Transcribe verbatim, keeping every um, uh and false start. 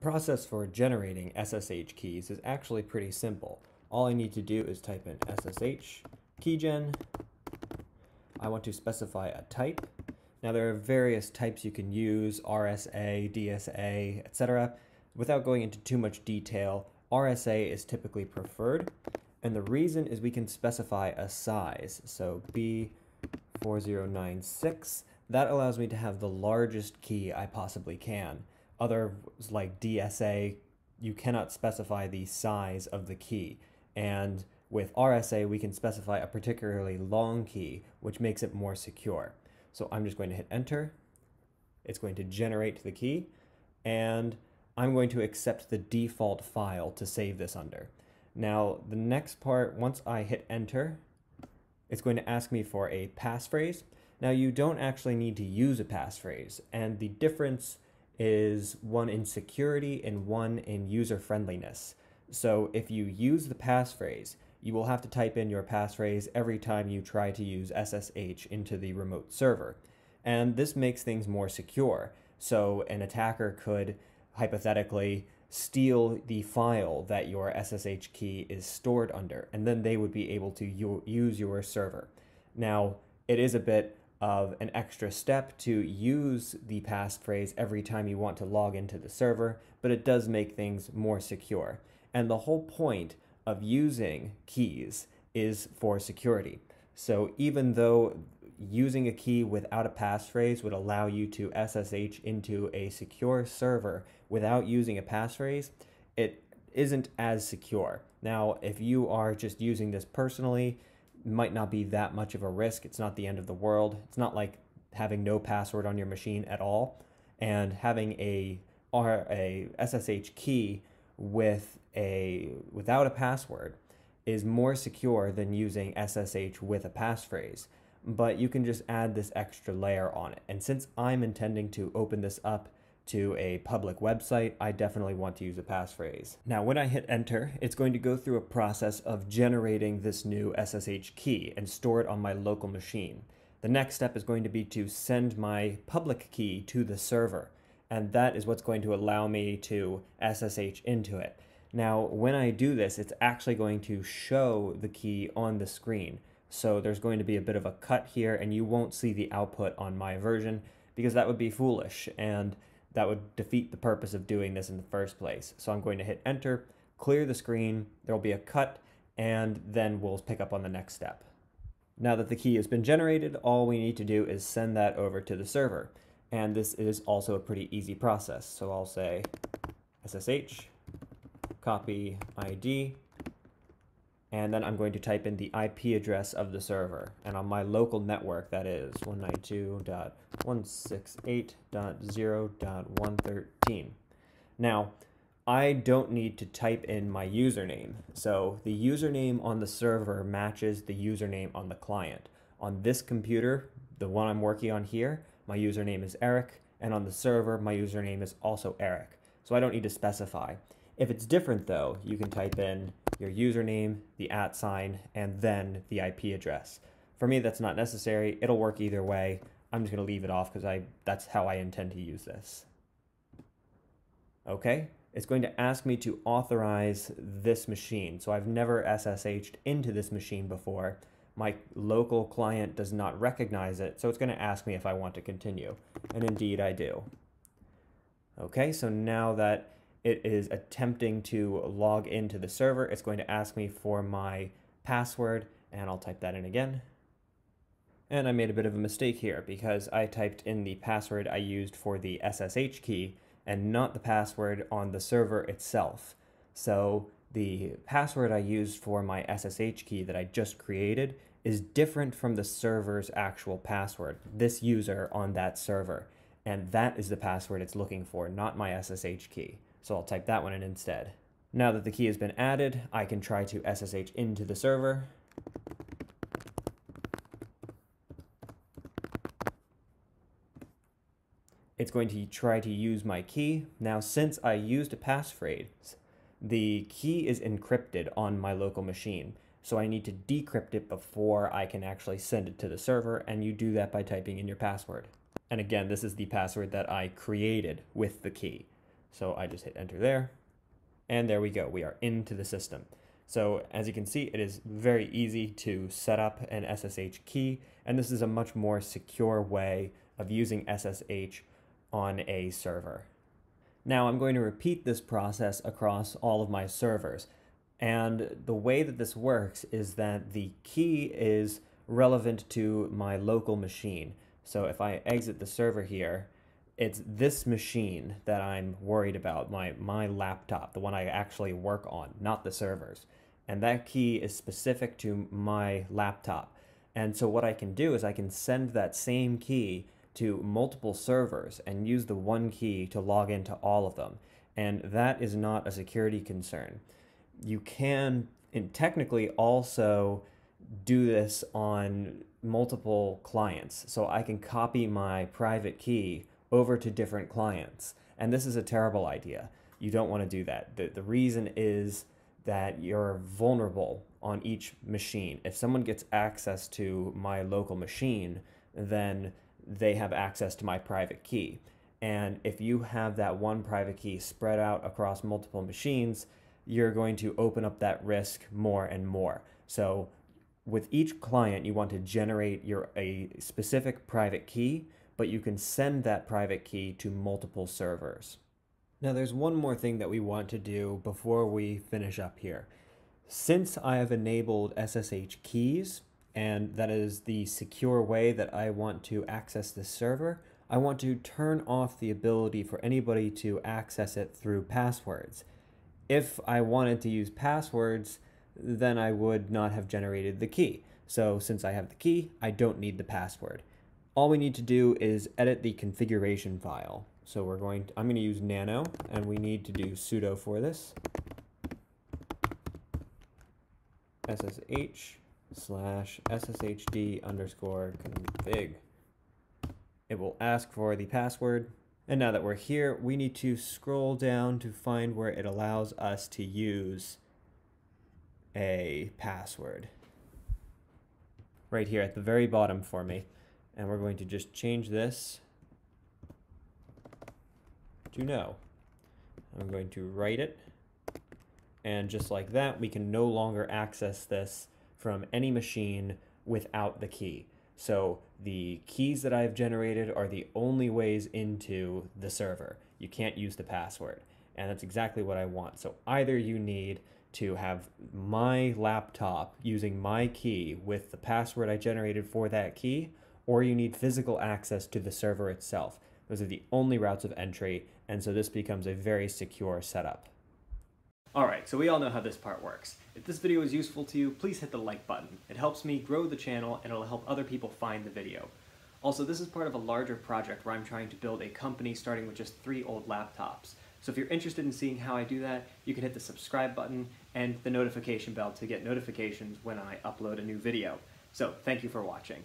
process for generating S S H keys is actually pretty simple. All I need to do is type in S S H keygen. I want to specify a type. Now there are various types you can use, R S A, D S A, et cetera. Without going into too much detail, R S A is typically preferred, and the reason is we can specify a size. So B four zero nine six, that allows me to have the largest key I possibly can. Others like D S A, you cannot specify the size of the key, and with R S A we can specify a particularly long key, which makes it more secure. So I'm just going to hit enter, it's going to generate the key, and I'm going to accept the default file to save this under. Now the next part, once I hit enter, it's going to ask me for a passphrase. Now you don't actually need to use a passphrase, and the difference is one in security and one in user friendliness. So if you use the passphrase, you will have to type in your passphrase every time you try to use S S H into the remote server. And this makes things more secure. So an attacker could hypothetically steal the file that your S S H key is stored under, and then they would be able to use your server. Now, it is a bit of an extra step to use the passphrase every time you want to log into the server, but it does make things more secure. And the whole point of using keys is for security. So even though using a key without a passphrase would allow you to S S H into a secure server without using a passphrase, it isn't as secure. Now, if you are just using this personally, it might not be that much of a risk. It's not the end of the world. It's not like having no password on your machine at all. And having a, or a S S H key with a, without a password is more secure than using S S H with a passphrase. But you can just add this extra layer on it. And since I'm intending to open this up to a public website, I definitely want to use a passphrase. Now, when I hit enter, it's going to go through a process of generating this new S S H key and store it on my local machine. The next step is going to be to send my public key to the server. And that is what's going to allow me to S S H into it. Now, when I do this, it's actually going to show the key on the screen. So there's going to be a bit of a cut here, and you won't see the output on my version because that would be foolish and that would defeat the purpose of doing this in the first place. So I'm going to hit enter, clear the screen, there'll be a cut, and then we'll pick up on the next step. Now that the key has been generated, all we need to do is send that over to the server. And this is also a pretty easy process. So I'll say S S H copy I D. And then I'm going to type in the I P address of the server. And on my local network, that is one ninety-two dot one sixty-eight dot zero dot one thirteen. Now, I don't need to type in my username. So the username on the server matches the username on the client. On this computer, the one I'm working on here, my username is Eric. And on the server, my username is also Eric. So I don't need to specify. If it's different though, you can type in your username, the at sign, and then the I P address. For me, that's not necessary. It'll work either way. I'm just gonna leave it off because I that's how I intend to use this. Okay, it's going to ask me to authorize this machine. So I've never S S H'd into this machine before. My local client does not recognize it, so it's gonna ask me if I want to continue. And indeed I do. Okay, so now that it is attempting to log into the server, it's going to ask me for my password, and I'll type that in again. And I made a bit of a mistake here because I typed in the password I used for the S S H key and not the password on the server itself. So the password I used for my S S H key that I just created is different from the server's actual password, this user on that server. And that is the password it's looking for, not my S S H key. So I'll type that one in instead. Now that the key has been added, I can try to S S H into the server. It's going to try to use my key. Now, since I used a passphrase, the key is encrypted on my local machine. So I need to decrypt it before I can actually send it to the server, and you do that by typing in your password. And again, this is the password that I created with the key. So I just hit enter there, and there we go. We are into the system. So as you can see, it is very easy to set up an S S H key, and this is a much more secure way of using S S H on a server. Now I'm going to repeat this process across all of my servers. And the way that this works is that the key is relevant to my local machine. So if I exit the server here, it's this machine that I'm worried about, my, my laptop, the one I actually work on, not the servers. And that key is specific to my laptop. And so what I can do is I can send that same key to multiple servers and use the one key to log into all of them. And that is not a security concern. You can and technically also do this on multiple clients. So I can copy my private key over to different clients. And this is a terrible idea. You don't want to do that. The, the reason is that you're vulnerable on each machine. If someone gets access to my local machine, then they have access to my private key. And if you have that one private key spread out across multiple machines, you're going to open up that risk more and more. So with each client, you want to generate your a specific private key, but you can send that private key to multiple servers. Now there's one more thing that we want to do before we finish up here. Since I have enabled S S H keys, and that is the secure way that I want to access this server, I want to turn off the ability for anybody to access it through passwords. If I wanted to use passwords, then I would not have generated the key. So since I have the key, I don't need the password. All we need to do is edit the configuration file. So we're going to, I'm going to use nano, and we need to do sudo for this. ssh slash sshd underscore config. It will ask for the password. And now that we're here, we need to scroll down to find where it allows us to use a password. Right here at the very bottom for me. And we're going to just change this to no. I'm going to write it. And just like that, we can no longer access this from any machine without the key. So the keys that I've generated are the only ways into the server. You can't use the password. And that's exactly what I want. So either you need to have my laptop using my key with the password I generated for that key, or you need physical access to the server itself. Those are the only routes of entry, and so this becomes a very secure setup. Alright, so we all know how this part works. If this video was useful to you, please hit the like button. It helps me grow the channel, and it'll help other people find the video. Also, this is part of a larger project where I'm trying to build a company starting with just three old laptops. So if you're interested in seeing how I do that, you can hit the subscribe button and the notification bell to get notifications when I upload a new video. So, thank you for watching.